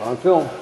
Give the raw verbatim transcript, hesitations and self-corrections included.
On film.